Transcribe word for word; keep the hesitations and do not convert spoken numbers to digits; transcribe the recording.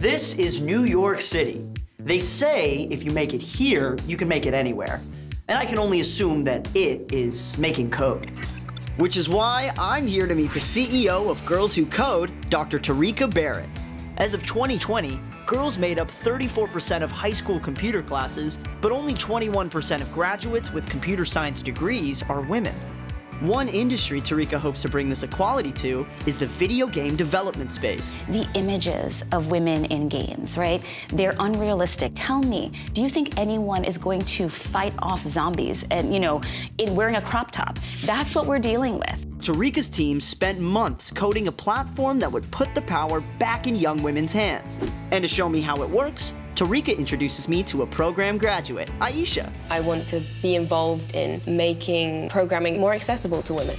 This is New York City. They say if you make it here, you can make it anywhere. And I can only assume that it is making code. Which is why I'm here to meet the C E O of Girls Who Code, Doctor Tarika Barrett. As of twenty twenty, girls made up thirty-four percent of high school computer classes, but only twenty-one percent of graduates with computer science degrees are women. One industry Tarika hopes to bring this equality to is the video game development space. The images of women in games, right? They're unrealistic. Tell me, do you think anyone is going to fight off zombies and, you know, in wearing a crop top? That's what we're dealing with. Tarika's team spent months coding a platform that would put the power back in young women's hands. And to show me how it works, Tarika introduces me to a program graduate, Aisha. I want to be involved in making programming more accessible to women.